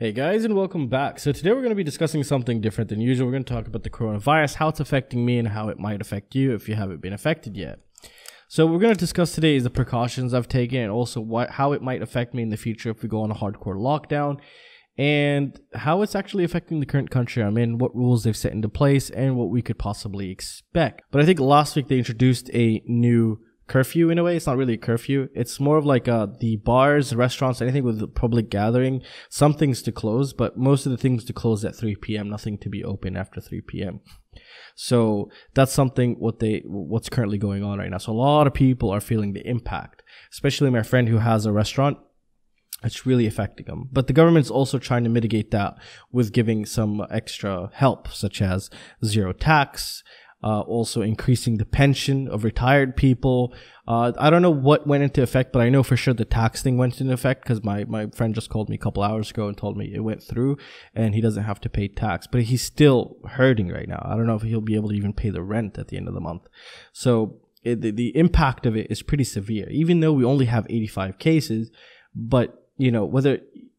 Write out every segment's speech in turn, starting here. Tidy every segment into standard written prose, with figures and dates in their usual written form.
Hey guys, and welcome back. So today we're going to be discussing something different than usual. We're going to talk about the coronavirus, how it's affecting me and how it might affect you if you haven't been affected yet. So what we're going to discuss today is the precautions I've taken and also how it might affect me in the future if we go on a hardcore lockdown, and how it's actually affecting the current country I'm in, what rules they've set into place, and what we could possibly expect. But I think last week they introduced a new curfew. In a way, it's not really a curfew, it's more of like the bars, restaurants, anything with the public gathering, some things to close, but most of the things to close at 3 p.m. nothing to be open after 3 p.m. so that's something what's currently going on right now. So a lot of people are feeling the impact, especially my friend who has a restaurant. It's really affecting them. But the government's also trying to mitigate that with giving some extra help, such as zero tax, also increasing the pension of retired people. I don't know what went into effect, but I know for sure the tax thing went into effect, because my friend just called me a couple hours ago and told me it went through and he doesn't have to pay tax. But he's still hurting right now. I don't know if he'll be able to even pay the rent at the end of the month. So the impact of it is pretty severe, even though we only have 85 cases. But, you know,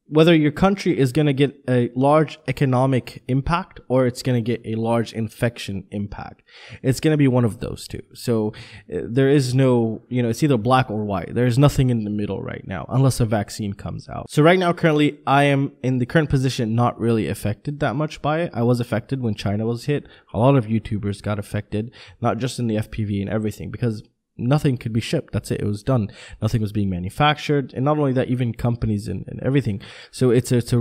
whether your country is going to get a large economic impact or it's going to get a large infection impact, it's going to be one of those two. So there is no, you know, it's either black or white. There's nothing in the middle right now unless a vaccine comes out. So right now, currently, I am in the current position not really affected that much by it. I was affected when China was hit. A lot of YouTubers got affected, not just in the FPV and everything, because nothing could be shipped. That's it. It was done. Nothing was being manufactured. And not only that, even companies and everything. So it's just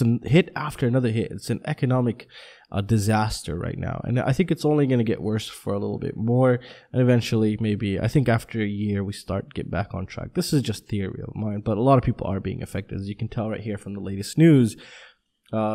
a hit after another hit. It's an economic disaster right now. And I think it's only going to get worse for a little bit more. And eventually, maybe, I think after a year, we start get back on track. This is just theory of mine, but a lot of people are being affected. As you can tell right here from the latest news,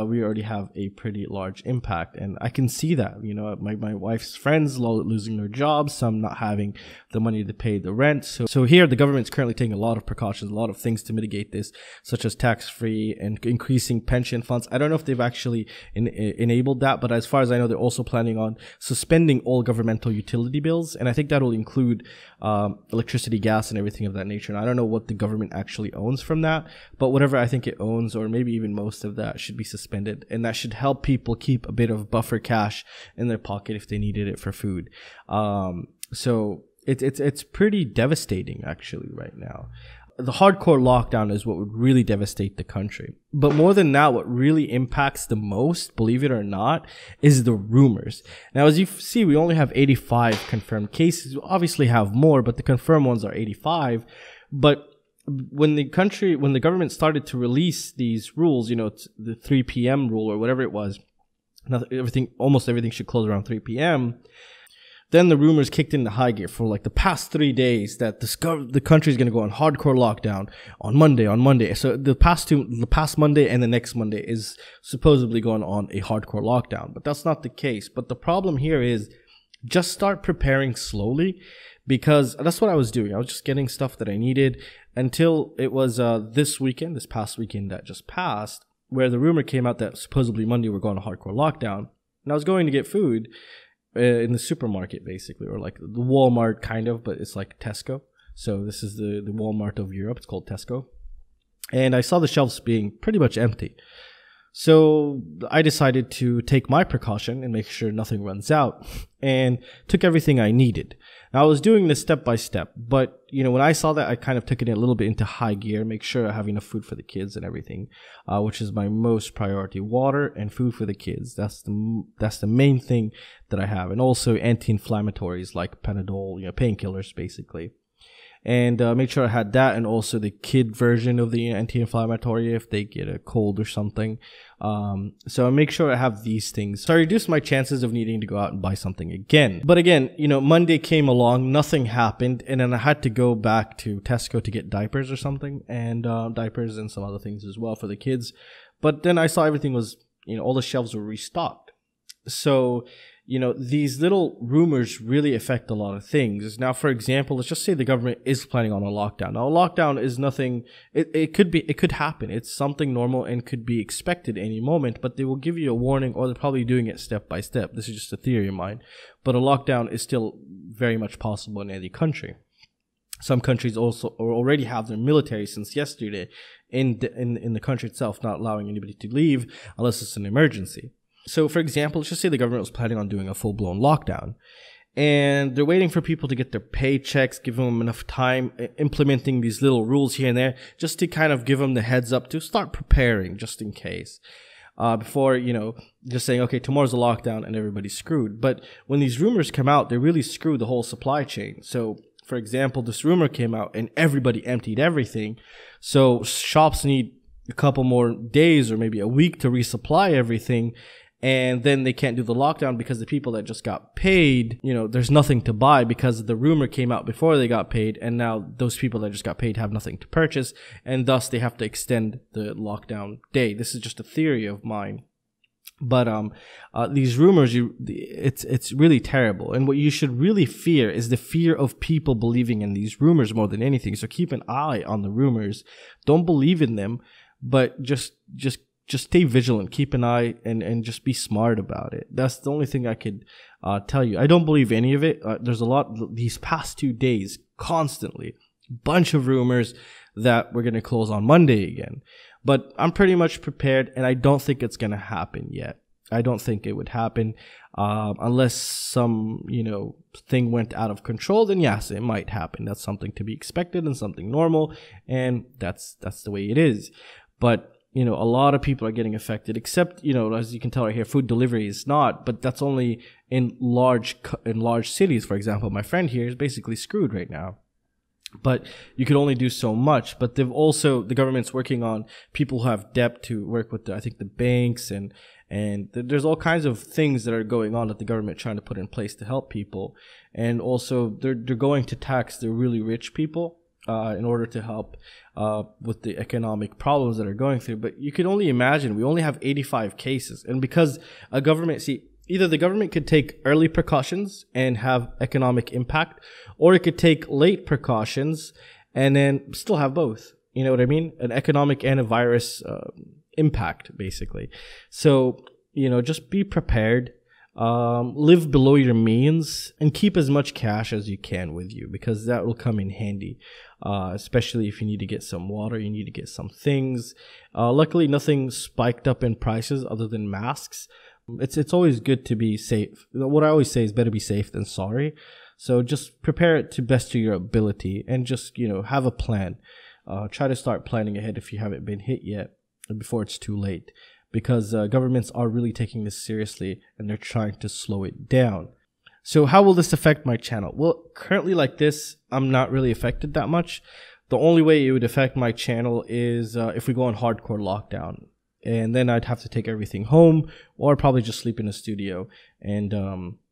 we already have a pretty large impact, and I can see that, you know, my wife's friends losing their jobs, some not having the money to pay the rent. So here the government's currently taking a lot of precautions, a lot of things to mitigate this, such as tax-free and increasing pension funds. I don't know if they've actually enabled that, but as far as I know, they're also planning on suspending all governmental utility bills, and I think that'll include electricity, gas, and everything of that nature. And I don't know what the government actually owns from that, but whatever I think it owns, or maybe even most of that, should be suspended, and that should help people keep a bit of buffer cash in their pocket if they needed it for food. So it's pretty devastating actually right now. The hardcore lockdown is what would really devastate the country. But more than that, what really impacts the most, believe it or not, is the rumors. Now, as you see, we only have 85 confirmed cases. We obviously have more, but the confirmed ones are 85. But when the government started to release these rules, you know, the 3 p.m. rule or whatever it was, almost everything should close around 3 p.m. Then the rumors kicked into high gear for like the past 3 days that the country is going to go on hardcore lockdown on Monday. So the past Monday and the next Monday is supposedly going on a hardcore lockdown, but that's not the case. But the problem here is just start preparing slowly, because that's what I was doing. I was just getting stuff that I needed until it was this past weekend that just passed, where the rumor came out that supposedly Monday we're going to hardcore lockdown. And I was going to get food in the supermarket, basically, or like the Walmart kind of, but it's like Tesco. So this is the Walmart of Europe. It's called Tesco. And I saw the shelves being pretty much empty. So I decided to take my precaution and make sure nothing runs out, and took everything I needed. Now, I was doing this step by step, but, you know, when I saw that, I kind of took it a little bit into high gear, make sure I have enough food for the kids and everything, which is my most priority, water and food for the kids. That's the main thing that I have. And also anti-inflammatories like Panadol, you know, painkillers, basically. And make sure I had that, and also the kid version of the anti-inflammatory if they get a cold or something. So I make sure I have these things. So I reduced my chances of needing to go out and buy something again. But again, you know, Monday came along, nothing happened, and then I had to go back to Tesco to get diapers or something, and diapers and some other things as well for the kids. But then I saw everything was, you know, all the shelves were restocked. So, you know, these little rumors really affect a lot of things. Now, for example, let's just say the government is planning on a lockdown. Now, a lockdown is nothing. It could happen. It's something normal and could be expected any moment, but they will give you a warning, or they're probably doing it step by step. This is just a theory of mine, but a lockdown is still very much possible in any country. Some countries also already have their military since yesterday in the country itself, not allowing anybody to leave unless it's an emergency. So, for example, let's just say the government was planning on doing a full-blown lockdown, and they're waiting for people to get their paychecks, giving them enough time, implementing these little rules here and there, just to kind of give them the heads up to start preparing just in case. Before, you know, just saying, okay, tomorrow's a lockdown and everybody's screwed. But when these rumors come out, they really screw the whole supply chain. So, for example, this rumor came out and everybody emptied everything. So shops need a couple more days or maybe a week to resupply everything. And then they can't do the lockdown because the people that just got paid, you know, there's nothing to buy because the rumor came out before they got paid. And now those people that just got paid have nothing to purchase. And thus they have to extend the lockdown day. This is just a theory of mine. But these rumors, it's really terrible. And what you should really fear is the fear of people believing in these rumors more than anything. So keep an eye on the rumors. Don't believe in them, but just stay vigilant, keep an eye, and just be smart about it. That's the only thing I could tell you. I don't believe any of it. There's a lot these past 2 days, constantly, bunch of rumors that we're going to close on Monday again. But I'm pretty much prepared, and I don't think it's going to happen yet. I don't think it would happen unless some, you know, thing went out of control. Then yes, it might happen. That's something to be expected and something normal, and that's the way it is. But you know, a lot of people are getting affected, except, you know, as you can tell right here, food delivery is not, but that's only in large cities. For example, my friend here is basically screwed right now, but you could only do so much. But they've also, the government's working on people who have debt to work with, I think, the banks, and there's all kinds of things that are going on that the government trying to put in place to help people. And also they're going to tax the really rich people in order to help with the economic problems that are going through. But you can only imagine, we only have 85 cases. And because a government, see, either the government could take early precautions and have economic impact, or it could take late precautions and then still have both. You know what I mean? An economic and a virus impact, basically. So, you know, just be prepared. Live below your means and keep as much cash as you can with you, because that will come in handy, especially if you need to get some water, you need to get some things. Luckily, nothing spiked up in prices other than masks. It's always good to be safe. What I always say is better be safe than sorry. So just prepare it to best of your ability, and just, you know, have a plan. Try to start planning ahead if you haven't been hit yet, before it's too late. Because governments are really taking this seriously, and they're trying to slow it down. So how will this affect my channel? Well, currently like this, I'm not really affected that much. The only way it would affect my channel is if we go on hardcore lockdown. And then I'd have to take everything home, or probably just sleep in a studio. And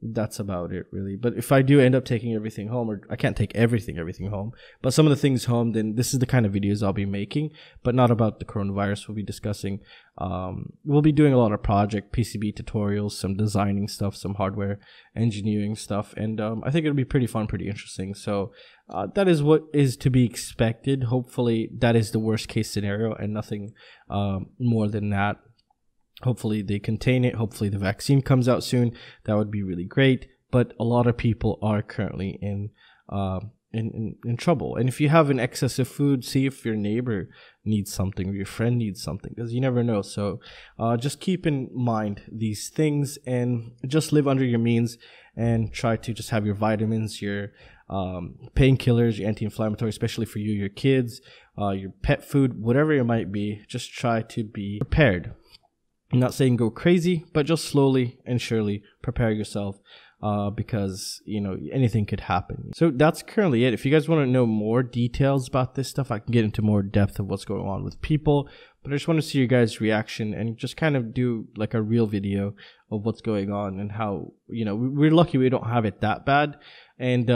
that's about it, really. But if I do end up taking everything home, or I can't take everything home, but some of the things home, then this is the kind of videos I'll be making, but not about the coronavirus. We'll be discussing, we'll be doing a lot of project, PCB tutorials, some designing stuff, some hardware engineering stuff. And I think it'll be pretty fun, pretty interesting. So that is what is to be expected. Hopefully that is the worst case scenario, and nothing more than that. Hopefully they contain it. Hopefully the vaccine comes out soon. That would be really great. But a lot of people are currently in trouble. And if you have an excess of food, see if your neighbor needs something or your friend needs something, because you never know. So just keep in mind these things, and just live under your means, and try to just have your vitamins, your painkillers, your anti-inflammatory, especially for you, your kids, your pet food, whatever it might be. Just try to be prepared. I'm not saying go crazy, but just slowly and surely prepare yourself, because, you know, anything could happen. So that's currently it. If you guys want to know more details about this stuff, I can get into more depth of what's going on with people. But I just want to see your guys' reaction, and just kind of do like a real video of what's going on, and how, you know, we're lucky we don't have it that bad. And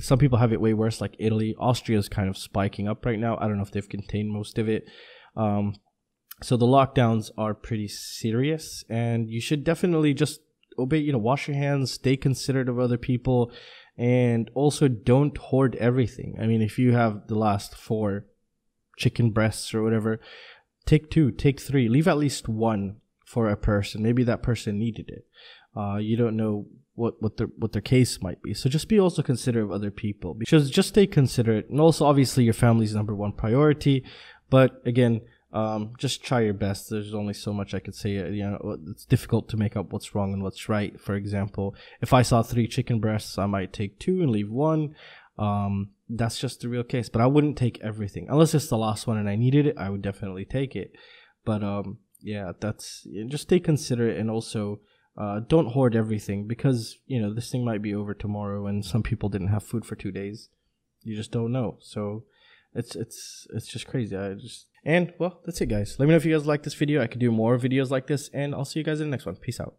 some people have it way worse, like Italy. Austria is kind of spiking up right now. I don't know if they've contained most of it. So the lockdowns are pretty serious, and you should definitely just obey, you know, wash your hands, stay considerate of other people, and also don't hoard everything. I mean, if you have the last 4 chicken breasts or whatever, take 2, take 3, leave at least 1 for a person. Maybe that person needed it. You don't know what their case might be. So just be also considerate of other people, because just stay considerate. And also, obviously, your family's number 1 priority. But again, just try your best. There's only so much I could say. You know, it's difficult to make up what's wrong and what's right. For example, if I saw 3 chicken breasts, I might take 2 and leave 1. That's just the real case. But I wouldn't take everything unless it's the last one and I needed it. I would definitely take it. But yeah, that's, just stay considerate, and also don't hoard everything, because you know this thing might be over tomorrow, and some people didn't have food for 2 days. You just don't know. So it's just crazy. And well, that's it, guys. Let me know if you guys like this video. I could do more videos like this, and I'll see you guys in the next one. Peace out.